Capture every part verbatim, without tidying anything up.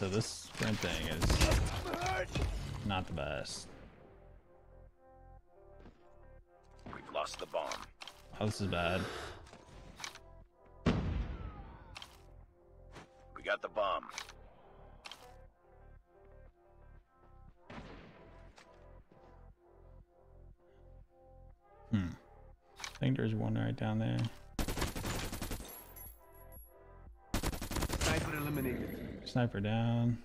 so this sprint thing is not the best. We've lost the bomb. Oh, this is bad. We got the bomb. Hmm. I think there's one right down there. Sniper eliminated. Sniper down.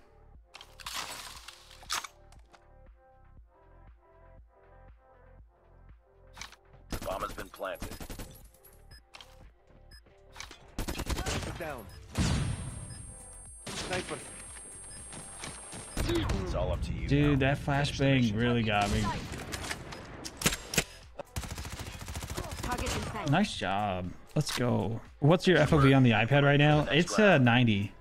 The bomb has been planted. Down. Sniper. Dude, it's all up to you. Dude, now. That flashbang really got me. Nice job. Let's go. What's your F O V on the iPad right now? It's uh, ninety.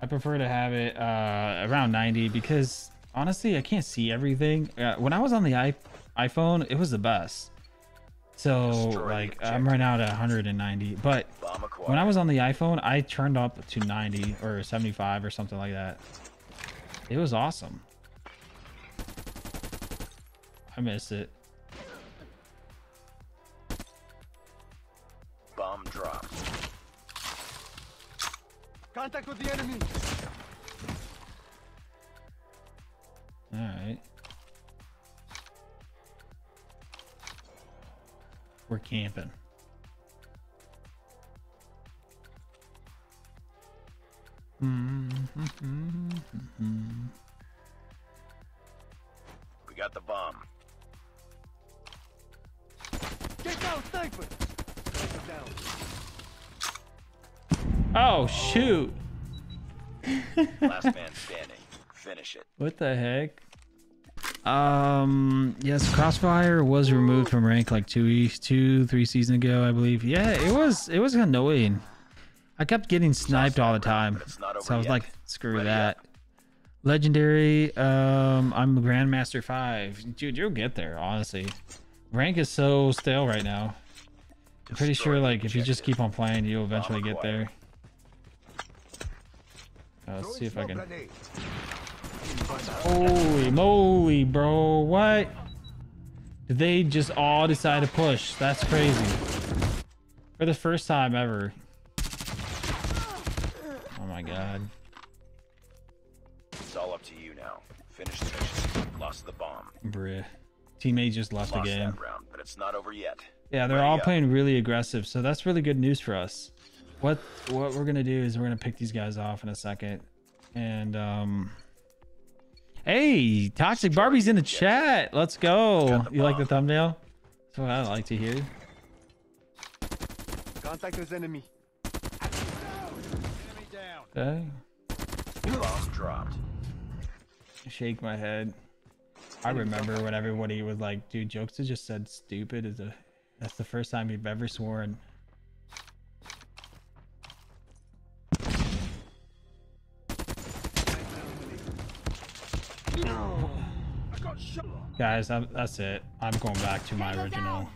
I prefer to have it uh, around ninety because honestly, I can't see everything. Uh, when I was on the I iPhone, it was the best. So like I'm right now at one hundred ninety, but when I was on the iPhone, I turned up to ninety or seventy-five or something like that. It was awesome. I miss it. Bomb drop. Contact with the enemy. All right. We're camping. We got the bomb. Get down, sniper. Oh shoot. Last man standing. Finish it. What the heck? Um yes, Crossfire was removed from rank like two two three seasons ago, I believe. Yeah, it was it was annoying. I kept getting sniped all the time, so I was like, screw that. Legendary. um I'm Grandmaster five. Dude, you'll get there. Honestly, rank is so stale right now. I'm pretty sure like if you just keep on playing, you'll eventually get there. Uh, let's see if I can. Holy moly, bro. What? Did they just all decide to push? That's crazy. For the first time ever. Oh my god. It's all up to you now. Finish the mission. Lost the bomb. Bruh. Teammates just left the game. Round, but it's not over yet. Yeah, they're all playing really aggressive, so that's really good news for us. What what we're gonna do is we're gonna pick these guys off in a second. And um hey, Toxic Barbie's in the chat. Let's go. You like the thumbnail? That's what I like to hear. Contact his enemy. Okay. Bomb dropped. Shake my head. I remember when everybody was like, dude, Jokesta just said stupid is a that's the first time you've ever sworn. No. I got shot. Guys, I'm, that's it. I'm going back to my original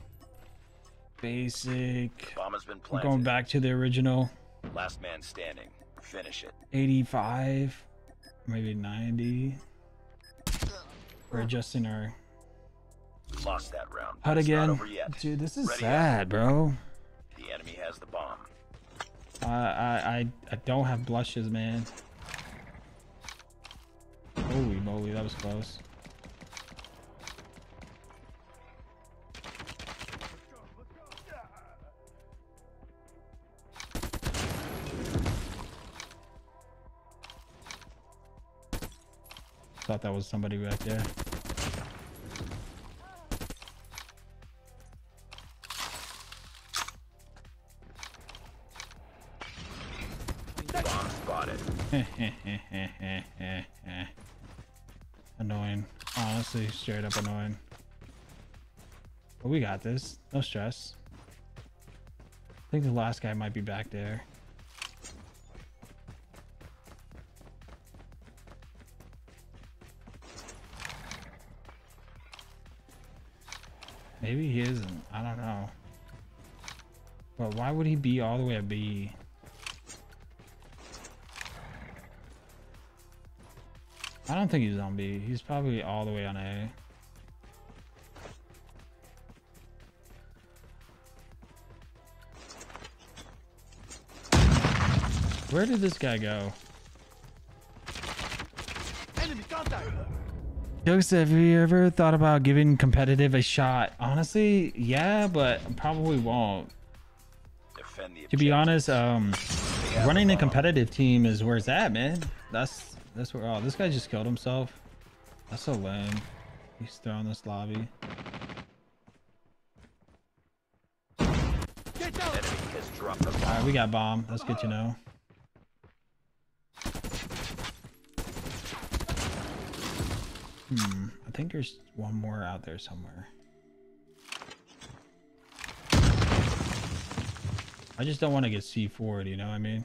basic. Bomb has been planted. I'm going back to the original. Last man standing. Finish it. eighty-five, maybe ninety. We're adjusting our. Lost that round. Hut again, dude. This is Ready sad, up. Bro. The enemy has the bomb. Uh, I I I don't have blushes, man. Holy moly, that was close. Thought that was somebody back there. Bomb spotted. Annoying. Honestly, straight up annoying. But we got this. No stress. I think the last guy might be back there. Maybe he isn't. I don't know. But why would he be all the way at B? I don't think he's on B. He's probably all the way on A. Where did this guy go? Enemy contact. Jokesta, have you ever thought about giving competitive a shot? Honestly, yeah, but probably won't. Defend the to be honest, um, running a competitive team is where it's at, man. That's that's where. Oh, this guy just killed himself. That's so lame. He's throwing this lobby. Get down. All right, we got bomb. That's good to know. Hmm, I think there's one more out there somewhere. I just don't want to get C four'd, you know what I mean?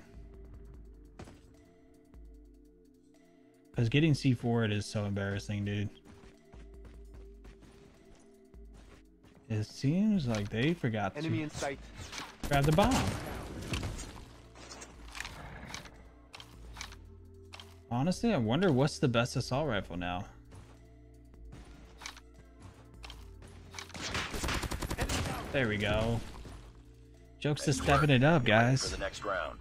Because getting C four'd is so embarrassing, dude. It seems like they forgot to Enemy in sight. grab the bomb. Honestly, I wonder what's the best assault rifle now. There we go. Jokesta stepping it up, guys. For the next round.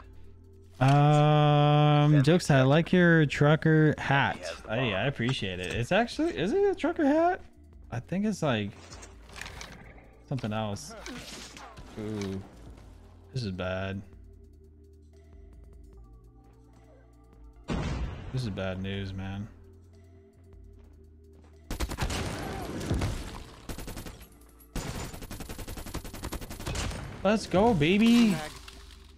Um, Jokesta, I like your trucker hat. Hey, I appreciate it. It's actually, is it a trucker hat? I think it's like something else. Ooh, this is bad. This is bad news, man. Let's go, baby.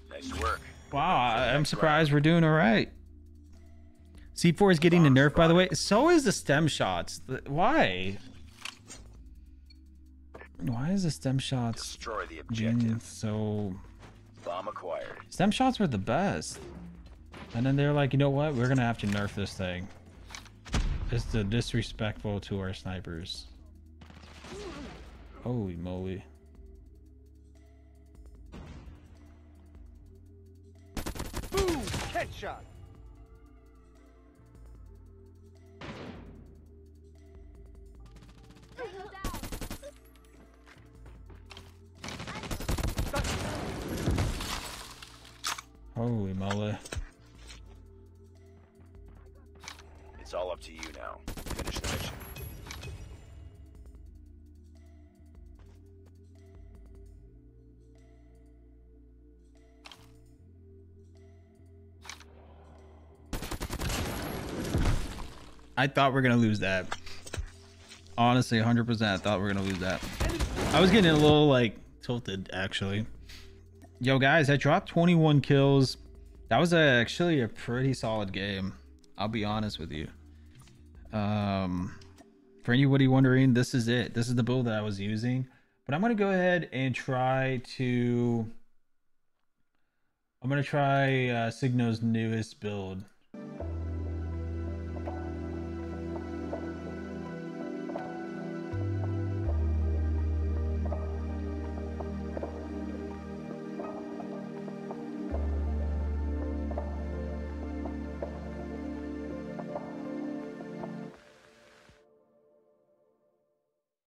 Nice work. Wow, I'm surprised we're doing all right. C four is getting the nerf, by the way. So is the stem shots. Why? Why is the stem shots destroy the objective? So bomb acquired. Stem shots were the best, and then they're like, you know what? We're gonna have to nerf this thing. It's the disrespectful to our snipers. Holy moly. Headshot. Holy moly. It's all up to you now. Finish the mission. I thought we were gonna lose that. Honestly, one hundred percent I thought we were gonna lose that. I was getting a little like tilted actually. Yo guys, I dropped twenty-one kills. That was a, actually a pretty solid game. I'll be honest with you. Um, for anybody wondering, this is it. This is the build that I was using. But I'm gonna go ahead and try to. I'm gonna try uh, Signo's newest build.